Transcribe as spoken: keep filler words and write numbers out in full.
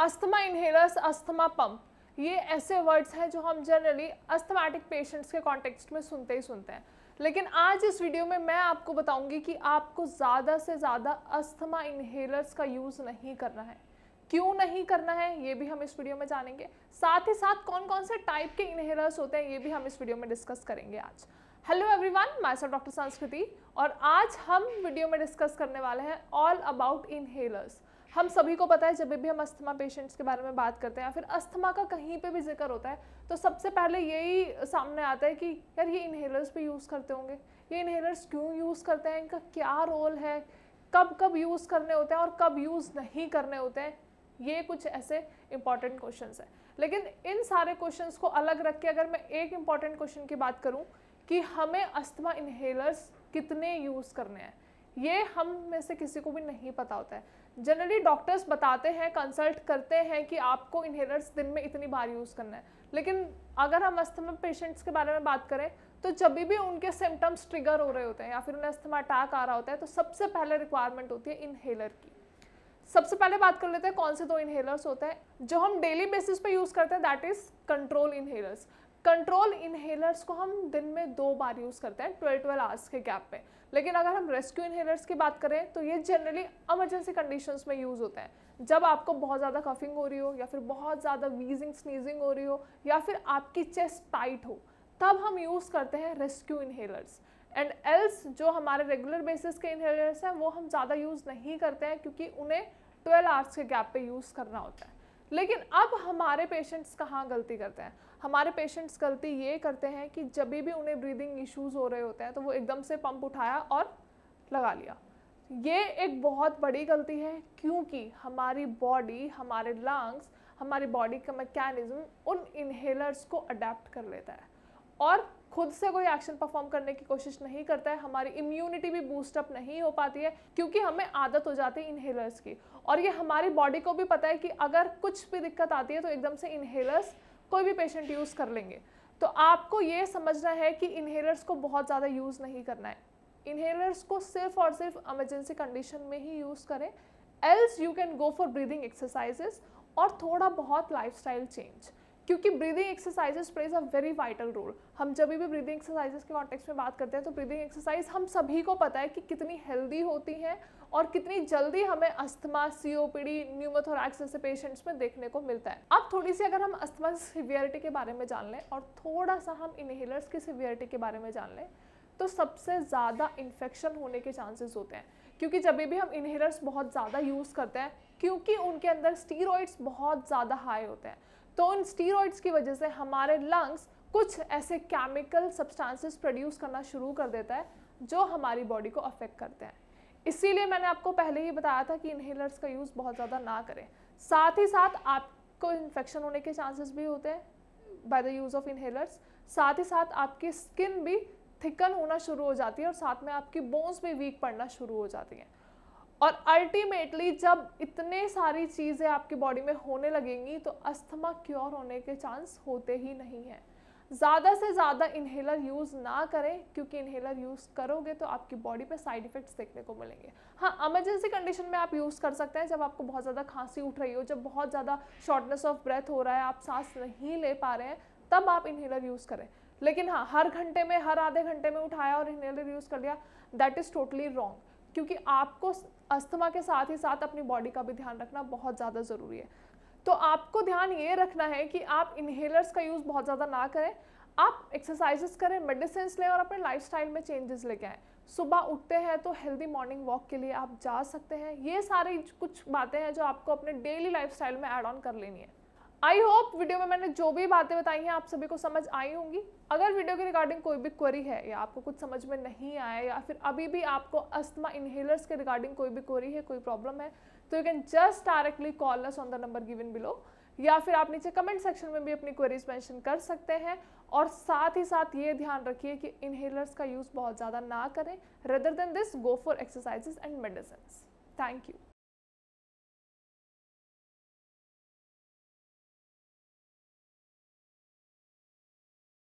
Asthma inhalers, asthma pump, ये ऐसे words हैं जो हम जनरली अस्थमैटिक पेशेंट्स के कॉन्टेक्स्ट में सुनते ही सुनते हैं। लेकिन आज इस वीडियो में मैं आपको बताऊंगी कि आपको ज़्यादा से ज़्यादा अस्थमा इनहेलर्स का यूज़ नहीं करना है। क्यों नहीं करना है ये भी हम इस वीडियो में जानेंगे, साथ ही साथ कौन कौन से टाइप के इनहेलर्स होते हैं ये भी हम इस वीडियो में डिस्कस करेंगे आज। हेलो एवरीवन, मैं हूं डॉक्टर संस्कृति और आज हम वीडियो में डिस्कस करने वाले हैं ऑल अबाउट इनहेलर्स। हम सभी को पता है जब भी हम अस्थमा पेशेंट्स के बारे में बात करते हैं या फिर अस्थमा का कहीं पे भी जिक्र होता है तो सबसे पहले यही सामने आता है कि यार ये इनहेलर्स भी यूज़ करते होंगे, ये इनहेलर्स क्यों यूज़ करते हैं, इनका क्या रोल है, कब कब यूज़ करने होते हैं और कब यूज़ नहीं करने होते हैं, ये कुछ ऐसे इंपॉर्टेंट क्वेश्चंस हैं। लेकिन इन सारे क्वेश्चंस को अलग रख के अगर मैं एक इम्पॉर्टेंट क्वेश्चन की बात करूँ कि हमें अस्थमा इनहेलर्स कितने यूज़ करने हैं, ये हम में से किसी को भी नहीं पता होता है। जनरली डॉक्टर्स बताते हैं, कंसल्ट करते हैं कि आपको इनहेलर्स दिन में इतनी बार यूज़ करना है, लेकिन अगर हम अस्थमा पेशेंट्स के बारे में बात करें तो जब भी उनके सिम्टम्स ट्रिगर हो रहे होते हैं या फिर उन्हें अस्थमा अटैक आ रहा होता है तो सबसे पहले रिक्वायरमेंट होती है इनहेलर की। सबसे पहले बात कर लेते हैं कौन से दो इनहेलर्स होते हैं जो हम डेली बेसिस पे यूज़ करते हैं, that is control inhalers. Control inhalers को हम दिन में दो बार यूज़ करते हैं ट्वेल्व ट्वेल्व आवर्स के गैप पे। लेकिन अगर हम रेस्क्यू इनहेलर्स की बात करें तो ये जनरली इमरजेंसी कंडीशंस में यूज़ होते हैं, जब आपको बहुत ज़्यादा कफिंग हो रही हो या फिर बहुत ज़्यादा वीजिंग स्नीजिंग हो रही हो या फिर आपकी चेस्ट टाइट हो, तब हम यूज़ करते हैं रेस्क्यू इनहेलर्स। एंड एल्स जो हमारे रेगुलर बेसिस के इनहेलर्स हैं वो हम ज़्यादा यूज़ नहीं करते हैं क्योंकि उन्हें ट्वेल्व आवर्स के गैप पर यूज़ करना होता है। लेकिन अब हमारे पेशेंट्स कहाँ गलती करते हैं, हमारे पेशेंट्स गलती ये करते हैं कि जब भी उन्हें ब्रीदिंग इश्यूज़ हो रहे होते हैं तो वो एकदम से पंप उठाया और लगा लिया। ये एक बहुत बड़ी गलती है क्योंकि हमारी बॉडी, हमारे लंग्स, हमारी बॉडी का मैकेनिज़्म उन इनहेलर्स को अडेप्ट कर लेता है और खुद से कोई एक्शन परफॉर्म करने की कोशिश नहीं करता है। हमारी इम्यूनिटी भी बूस्टअप नहीं हो पाती है क्योंकि हमें आदत हो जाती है इनहेलर्स की। और ये हमारी बॉडी को भी पता है कि अगर कुछ भी दिक्कत आती है तो एकदम से इनहेलर्स कोई भी पेशेंट यूज़ कर लेंगे। तो आपको ये समझना है कि इनहेलर्स को बहुत ज़्यादा यूज़ नहीं करना है, इनहेलर्स को सिर्फ और सिर्फ इमरजेंसी कंडीशन में ही यूज़ करें। Else you can go for breathing exercises और थोड़ा बहुत लाइफस्टाइल चेंज, क्योंकि breathing exercises plays a very vital role. हम जब भी ब्रीदिंग एक्सरसाइजेस के कॉन्टेक्स्ट में बात करते हैं तो ब्रीदिंग एक्सरसाइज हम सभी को पता है कि कितनी हेल्दी होती हैं और कितनी जल्दी हमें अस्थमा, सीओपीडी, न्यूमोथोरैक्स जैसे पेशेंट्स में देखने को मिलता है। अब थोड़ी सी अगर हम अस्थमा सिवियरिटी के बारे में जान लें और थोड़ा सा हम इनहेलर्स की सिवियरिटी के बारे में जान लें तो सबसे ज़्यादा इन्फेक्शन होने के चांसेस होते हैं, क्योंकि जब भी हम इनहेलर्स बहुत ज़्यादा यूज़ करते हैं क्योंकि उनके अंदर स्टीरॉइड्स बहुत ज़्यादा हाई होते हैं तो उन स्टीरॉइड्स की वजह से हमारे लंग्स कुछ ऐसे केमिकल सब्सटेंसेस प्रोड्यूस करना शुरू कर देता है जो हमारी बॉडी को अफेक्ट करते हैं। इसीलिए मैंने आपको पहले ही बताया था कि इनहेलर्स का यूज़ बहुत ज़्यादा ना करें। साथ ही साथ आपको इन्फेक्शन होने के चांसेस भी होते हैं by the use of inhalers. साथ ही साथ आपकी स्किन भी थिकन होना शुरू हो जाती है और साथ में आपकी बोन्स भी वीक पड़ना शुरू हो जाती हैं। और अल्टीमेटली जब इतने सारी चीज़ें आपकी बॉडी में होने लगेंगी तो अस्थमा क्योर होने के चांस होते ही नहीं हैं। ज़्यादा से ज़्यादा इनहेलर यूज़ ना करें क्योंकि इनहेलर यूज़ करोगे तो आपकी बॉडी पे साइड इफ़ेक्ट्स देखने को मिलेंगे। हाँ, इमरजेंसी कंडीशन में आप यूज़ कर सकते हैं, जब आपको बहुत ज़्यादा खांसी उठ रही हो, जब बहुत ज़्यादा शॉर्टनेस ऑफ ब्रेथ हो रहा है, आप सांस नहीं ले पा रहे हैं, तब आप इनहेलर यूज़ करें। लेकिन हाँ, हर घंटे में, हर आधे घंटे में उठाया और इनहेलर यूज़ कर लिया, दैट इज़ टोटली रॉन्ग, क्योंकि आपको अस्थमा के साथ ही साथ अपनी बॉडी का भी ध्यान रखना बहुत ज़्यादा ज़रूरी है। तो आपको ध्यान ये रखना है कि आप इनहेलर्स का यूज़ बहुत ज़्यादा ना करें, आप एक्सरसाइजेस करें, मेडिसिन लें और अपने लाइफस्टाइल में चेंजेस लेके आएँ। सुबह उठते हैं तो हेल्दी मॉर्निंग वॉक के लिए आप जा सकते हैं। ये सारी कुछ बातें हैं जो आपको अपने डेली लाइफस्टाइल में ऐड ऑन कर लेनी है। आई होप वीडियो में मैंने जो भी बातें बताई हैं आप सभी को समझ आई होंगी। अगर वीडियो के रिगार्डिंग कोई भी क्वेरी है या आपको कुछ समझ में नहीं आया या फिर अभी भी आपको अस्थमा इनहेलर्स के रिगार्डिंग कोई भी क्वेरी है, कोई प्रॉब्लम है, तो you can just directly call us on the number given below, या फिर आप नीचे कमेंट सेक्शन में भी अपनी क्वेरीज मेंशन कर सकते हैं। और साथ ही साथ ये ध्यान रखिए कि इनहेलर्स का यूज़ बहुत ज़्यादा ना करें। Rather than this, go for exercises and medicine. Thank you.